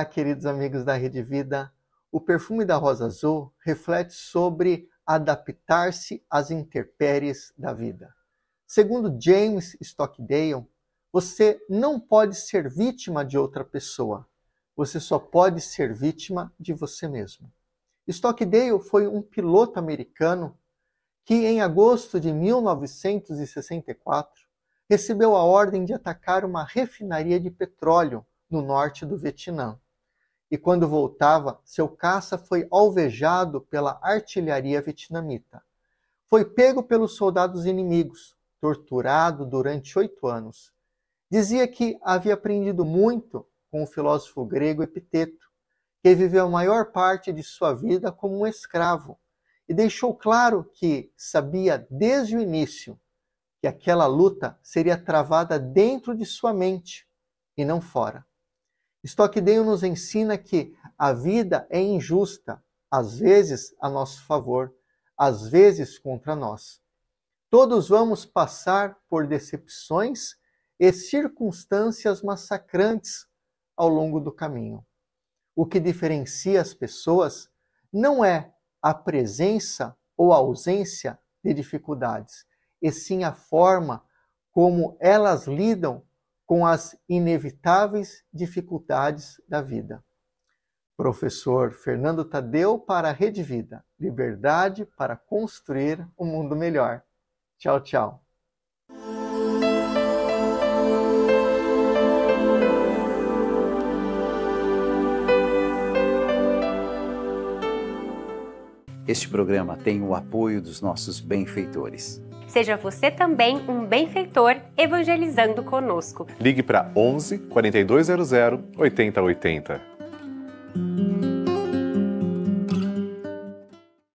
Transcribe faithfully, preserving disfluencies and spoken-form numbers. Olá, queridos amigos da Rede Vida. O Perfume da Rosa Azul reflete sobre adaptar-se às intempéries da vida. Segundo James Stockdale, você não pode ser vítima de outra pessoa. Você só pode ser vítima de você mesmo. Stockdale foi um piloto americano que, em agosto de mil novecentos e sessenta e quatro, recebeu a ordem de atacar uma refinaria de petróleo no norte do Vietnã. E quando voltava, seu caça foi alvejado pela artilharia vietnamita. Foi pego pelos soldados inimigos, torturado durante oito anos. Dizia que havia aprendido muito com o filósofo grego Epicteto, que viveu a maior parte de sua vida como um escravo, e deixou claro que sabia desde o início que aquela luta seria travada dentro de sua mente e não fora. Stockdale nos ensina que a vida é injusta, às vezes a nosso favor, às vezes contra nós. Todos vamos passar por decepções e circunstâncias massacrantes ao longo do caminho. O que diferencia as pessoas não é a presença ou a ausência de dificuldades, e sim a forma como elas lidam com as inevitáveis dificuldades da vida. Professor Fernando Tadeu para a Rede Vida, liberdade para construir um mundo melhor. Tchau, tchau. Este programa tem o apoio dos nossos benfeitores. Seja você também um benfeitor evangelizando conosco. Ligue para onze, quarenta e dois zero zero, oitenta oitenta.